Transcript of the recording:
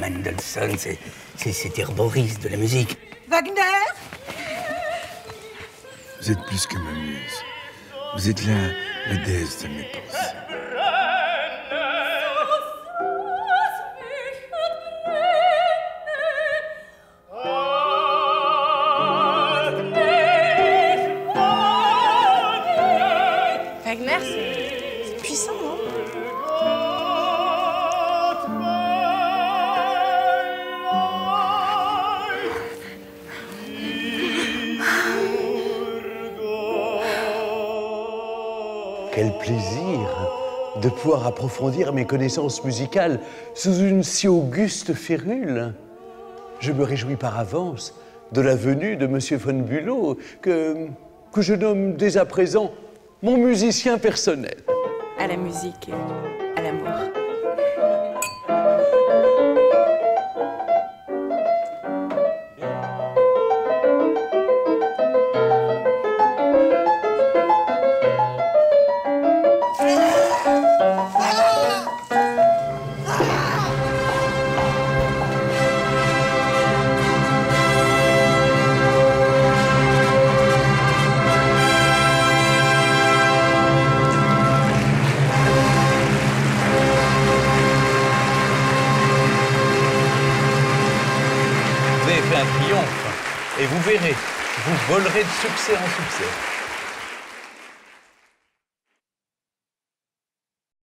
Mendelssohn, c'est Herboris de la musique. Wagner? Vous êtes plus que ma muse. Vous êtes la déesse de mes pensées. Wagner, c'est puissant, non? Quel plaisir de pouvoir approfondir mes connaissances musicales sous une si auguste férule. Je me réjouis par avance de la venue de monsieur von Bülow, que je nomme dès à présent mon musicien personnel. À la musique et à l'amour. Et vous verrez, vous volerez de succès en succès.